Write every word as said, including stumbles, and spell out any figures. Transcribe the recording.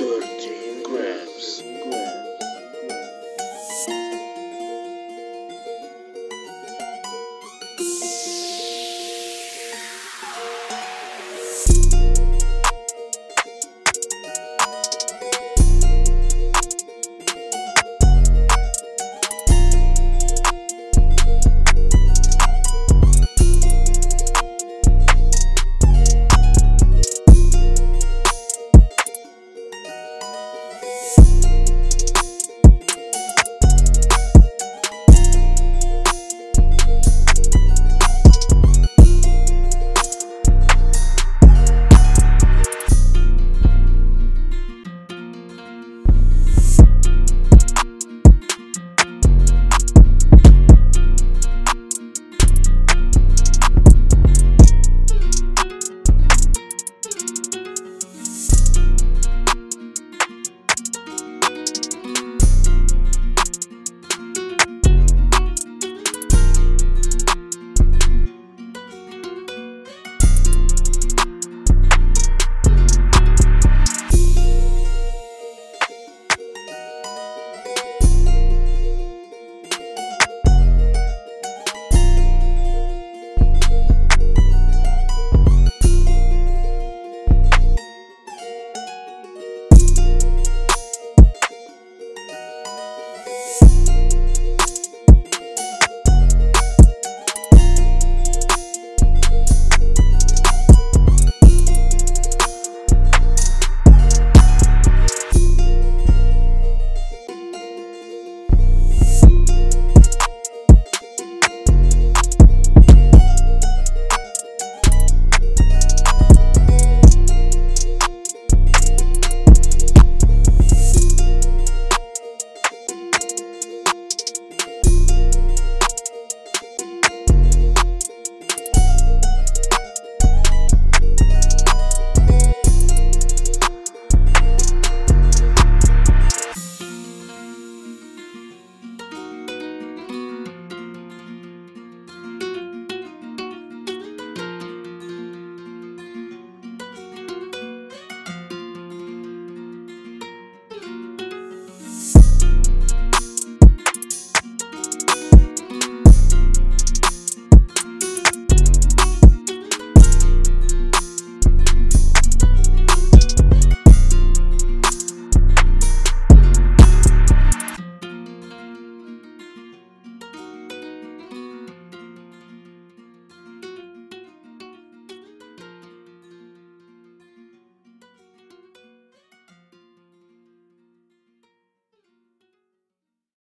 Seul.